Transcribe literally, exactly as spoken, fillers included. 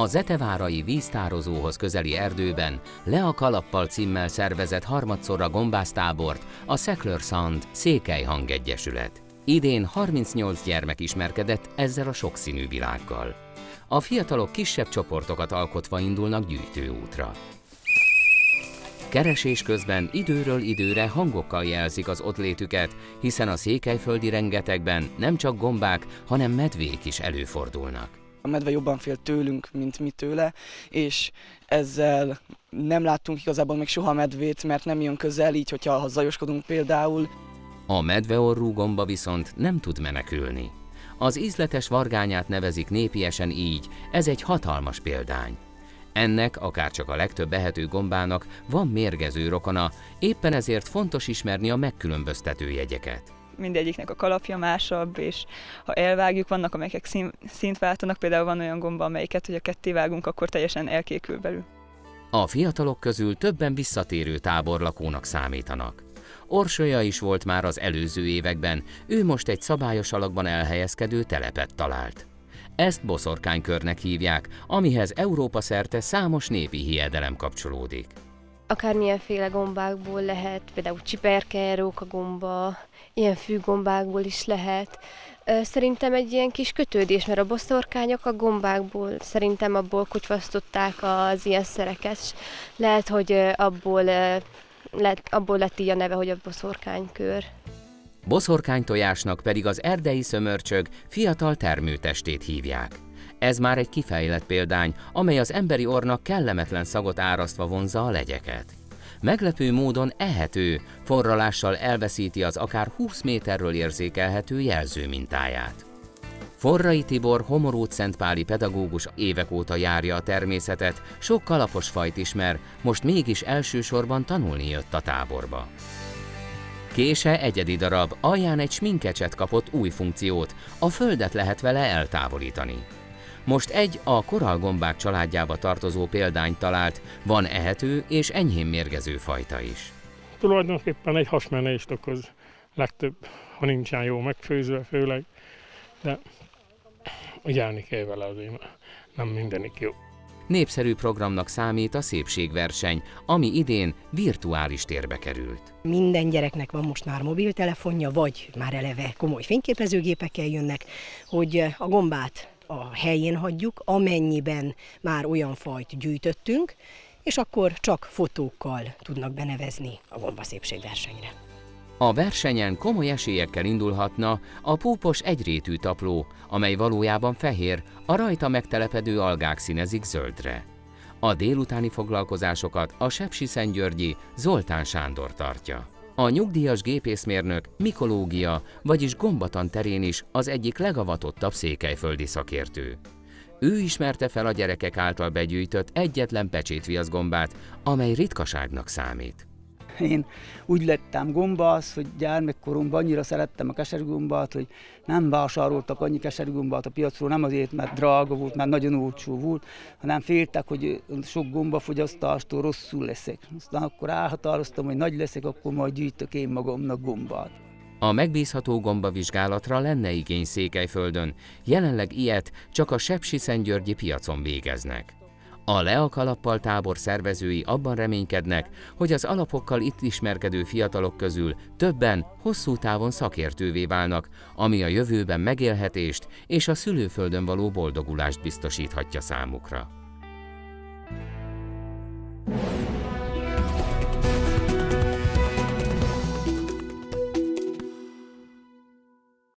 A zetevárai víztározóhoz közeli erdőben Le a kalappal címmel szervezett harmadszorra gombásztábort a Sekler Sound Székely Hangegyesület. Idén harmincnyolc gyermek ismerkedett ezzel a sokszínű világgal. A fiatalok kisebb csoportokat alkotva indulnak gyűjtőútra. Keresés közben időről időre hangokkal jelzik az ott létüket, hiszen a székelyföldi rengetegben nem csak gombák, hanem medvék is előfordulnak. A medve jobban fél tőlünk, mint mi tőle, és ezzel nem láttunk igazából még soha medvét, mert nem jön közel, így hogyha zajoskodunk például. A medveorrú gomba viszont nem tud menekülni. Az ízletes vargányát nevezik népiesen így, ez egy hatalmas példány. Ennek, akárcsak a legtöbb ehető gombának van mérgező rokona, éppen ezért fontos ismerni a megkülönböztető jegyeket. Mindegyiknek a kalapja másabb, és ha elvágjuk, vannak amelyek szín, színt váltanak, például van olyan gomba, amelyiket, hogy a ketté vágunk, akkor teljesen elkékül belül. A fiatalok közül többen visszatérő táborlakónak számítanak. Orsolya is volt már az előző években, ő most egy szabályos alakban elhelyezkedő telepet talált. Ezt boszorkánykörnek hívják, amihez Európa szerte számos népi hiedelem kapcsolódik. Akármilyenféle gombákból lehet, például csiperke, rókagomba, ilyen fűgombákból is lehet. Szerintem egy ilyen kis kötődés, mert a boszorkányok a gombákból, szerintem abból kotyvasztották az ilyen szereket. Lehet, hogy abból, lehet, abból lett így a neve, hogy a boszorkánykör. Boszorkánytojásnak pedig az erdei szömörcsög fiatal termőtestét hívják. Ez már egy kifejlett példány, amely az emberi orrnak kellemetlen szagot árasztva vonzza a legyeket. Meglepő módon ehető, forralással elveszíti az akár húsz méterről érzékelhető jelző mintáját. Forrai Tibor homoródszentpáli pedagógus évek óta járja a természetet, sok kalapos fajt ismer, most mégis elsősorban tanulni jött a táborba. Kése egyedi darab, alján egy sminkecset kapott új funkciót, a földet lehet vele eltávolítani. Most egy a korallgombák családjába tartozó példányt talált, van ehető és enyhén mérgező fajta is. Tulajdonképpen egy hasmenést okoz, legtöbb, ha nincsen jó megfőzve főleg, de ugyelni kell vele azért, nem mindenik jó. Népszerű programnak számít a szépségverseny, ami idén virtuális térbe került. Minden gyereknek van most már mobiltelefonja, vagy már eleve komoly fényképezőgépekkel jönnek, hogy a gombát a helyén hagyjuk, amennyiben már olyan fajt gyűjtöttünk, és akkor csak fotókkal tudnak benevezni a gombaszépségversenyre. A versenyen komoly esélyekkel indulhatna a púpos egyrétű tapló, amely valójában fehér, a rajta megtelepedő algák színezik zöldre. A délutáni foglalkozásokat a sepsiszentgyörgyi Zoltán Sándor tartja. A nyugdíjas gépészmérnök mikológia, vagyis gombatan terén is az egyik legavatottabb székelyföldi szakértő. Ő ismerte fel a gyerekek által begyűjtött egyetlen pecsétviaszgombát, amely ritkaságnak számít. Én úgy lettem gomba az, hogy gyermekkoromban annyira szerettem a keserűgombát, hogy nem vásároltak annyi keserűgombát a piacról, nem azért, mert drága volt, mert nagyon olcsó volt, hanem féltek, hogy sok gombafogyasztástól rosszul leszek. Aztán akkor elhatároztam, hogy nagy leszek, akkor majd gyűjtök én magamnak gombát. A megbízható gombavizsgálatra lenne igény Székelyföldön, jelenleg ilyet csak a sepsiszentgyörgyi piacon végeznek. A Le a kalappal tábor szervezői abban reménykednek, hogy az alapokkal itt ismerkedő fiatalok közül többen hosszú távon szakértővé válnak, ami a jövőben megélhetést és a szülőföldön való boldogulást biztosíthatja számukra.